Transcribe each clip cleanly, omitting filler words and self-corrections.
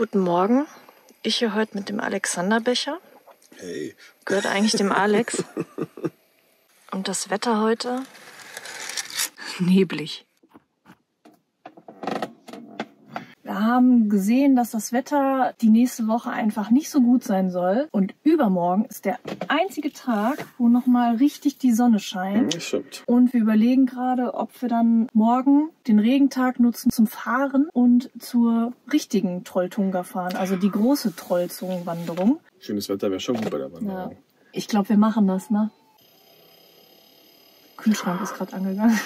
Guten Morgen. Ich hier heute mit dem Alexanderbecher. Hey. Gehört eigentlich dem Alex. Und das Wetter heute? Neblig. Wir haben gesehen, dass das Wetter die nächste Woche einfach nicht so gut sein soll. Und übermorgen ist der einzige Tag, wo nochmal richtig die Sonne scheint. Ja, stimmt. Und wir überlegen gerade, ob wir dann morgen den Regentag nutzen zum Fahren und zur richtigen Trolltunga fahren. Also die große Trollzungenwanderung. Schönes Wetter wäre schon gut bei der Wanderung. Ja. Ich glaube, wir machen das, ne? Kühlschrank ist gerade angegangen.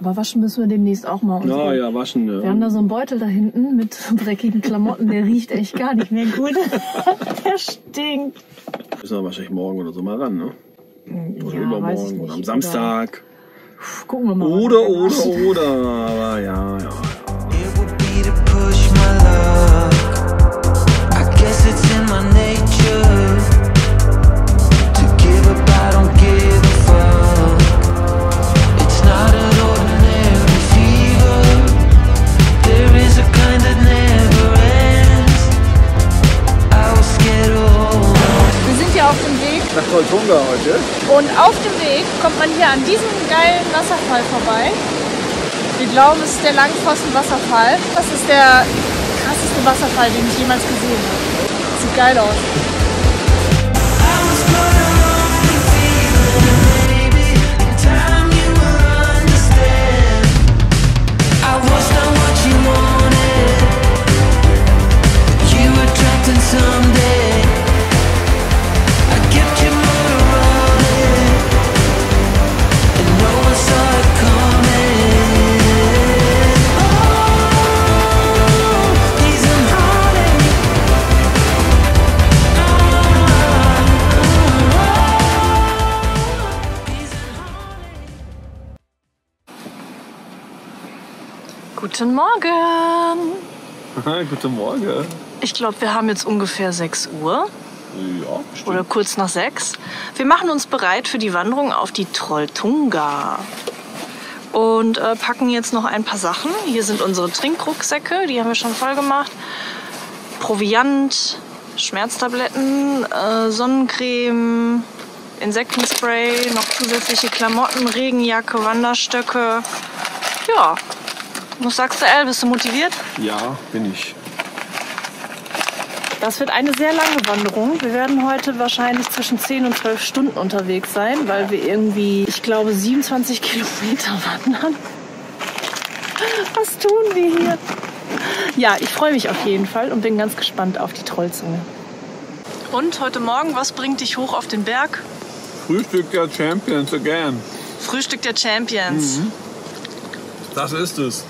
Aber waschen müssen wir demnächst auch mal. Ja, waschen. Ja. Wir haben da so einen Beutel da hinten mit dreckigen Klamotten. Der riecht echt gar nicht mehr gut. Der stinkt. Müssen wir wahrscheinlich morgen oder so mal ran, ne? Oder ja, übermorgen oder am Samstag. Puh, gucken wir mal. Oder. Aber ja. Nach Trolltunga heute. Und auf dem Weg kommt man hier an diesem geilen Wasserfall vorbei. Wir glauben, es ist der Langfossen-Wasserfall. Das ist der krasseste Wasserfall, den ich jemals gesehen habe. Sieht geil aus. Guten Morgen! Guten Morgen! Ich glaube, wir haben jetzt ungefähr 6 Uhr. Ja, bestimmt. Oder kurz nach 6. Wir machen uns bereit für die Wanderung auf die Trolltunga. Und packen jetzt noch ein paar Sachen. Hier sind unsere Trinkrucksäcke, die haben wir schon voll gemacht. Proviant, Schmerztabletten, Sonnencreme, Insektenspray, noch zusätzliche Klamotten, Regenjacke, Wanderstöcke. Ja. Was sagst du, El? Bist du motiviert? Ja, bin ich. Das wird eine sehr lange Wanderung. Wir werden heute wahrscheinlich zwischen 10 und 12 Stunden unterwegs sein, weil wir irgendwie, ich glaube, 27 Kilometer wandern. Was tun wir hier? Ja, ich freue mich auf jeden Fall und bin ganz gespannt auf die Trollzunge. Und heute Morgen, was bringt dich hoch auf den Berg? Frühstück der Champions again. Frühstück der Champions. Mhm. Das ist es.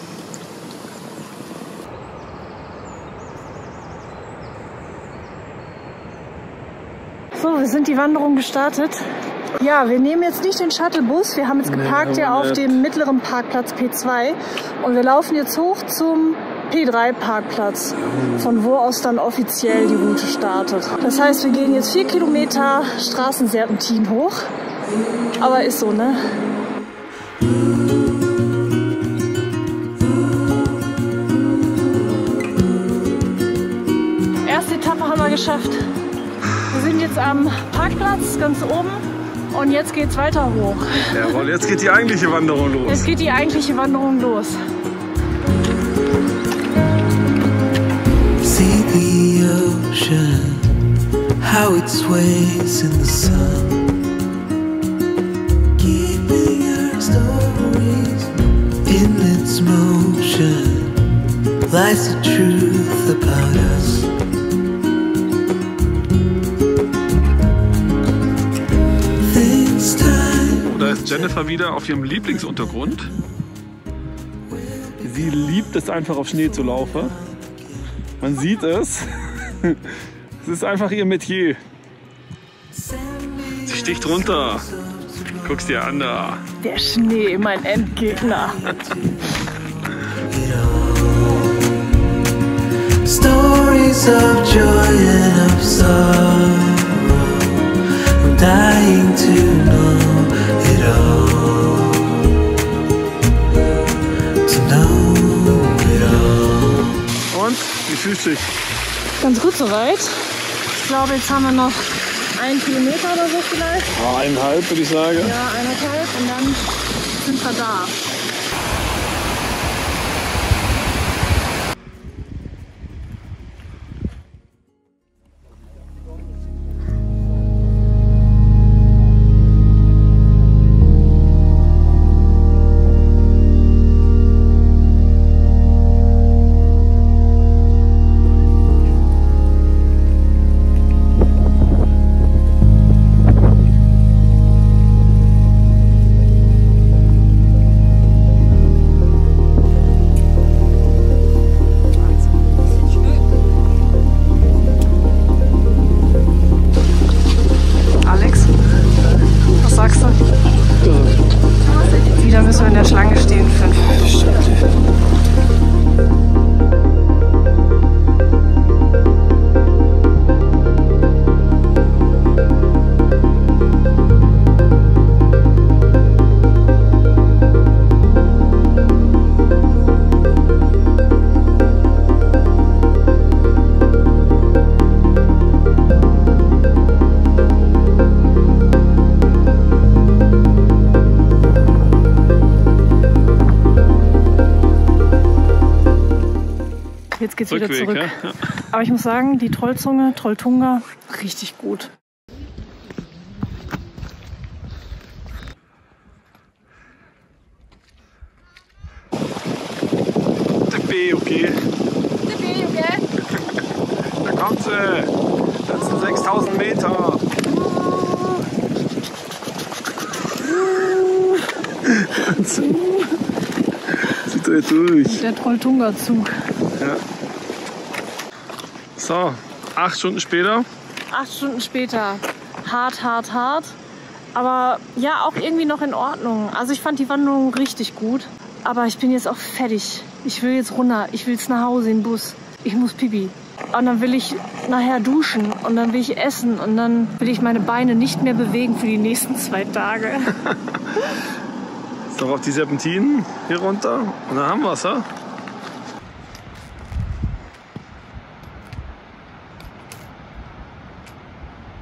So, wir sind die Wanderung gestartet. Ja, wir nehmen jetzt nicht den Shuttlebus. Wir haben jetzt geparkt hier auf dem mittleren Parkplatz P2 und wir laufen jetzt hoch zum P3 Parkplatz, von wo aus dann offiziell die Route startet. Das heißt, wir gehen jetzt 4 Kilometer Straßenserpentin hoch. Aber ist so, ne? Erste Etappe haben wir geschafft. Wir sind jetzt am Parkplatz, ganz oben, und jetzt geht's weiter hoch. Jawohl, jetzt geht die eigentliche Wanderung los. Jetzt geht die eigentliche Wanderung los. See the ocean, how it sways in the sun. Keeping our stories in its motion, lies the truth about us. Jennifer wieder auf ihrem Lieblingsuntergrund. Sie liebt es einfach, auf Schnee zu laufen. Man sieht es. Es ist einfach ihr Metier. Sie sticht runter. Guck's dir an da. Der Schnee, mein Endgegner. Stories of joy and of sorrow. I'm dying to know. uns? Wie fühlst du dich? Ganz gut soweit. Ich glaube, jetzt haben wir noch 1 Kilometer oder so vielleicht. Oh, 1,5 würde ich sagen. Ja, 1,5 und dann sind wir da. Jetzt geht's wieder zurück. Ja? Ja. Aber ich muss sagen, die Trollzunge, Trolltunga, richtig gut. Tippie, okay. Tippie, okay. Da kommt sie. Das sind 6000 Meter. Zieht euch durch. Der Trolltunga-Zug. Ja. So, 8 Stunden später. 8 Stunden später. Hart, hart, hart. Aber ja, auch irgendwie noch in Ordnung. Also ich fand die Wanderung richtig gut. Aber ich bin jetzt auch fertig. Ich will jetzt runter. Ich will jetzt nach Hause in den Bus. Ich muss pipi. Und dann will ich nachher duschen. Und dann will ich essen. Und dann will ich meine Beine nicht mehr bewegen für die nächsten 2 Tage. Jetzt noch auf die Serpentinen hier runter. Und dann haben wir es, ja?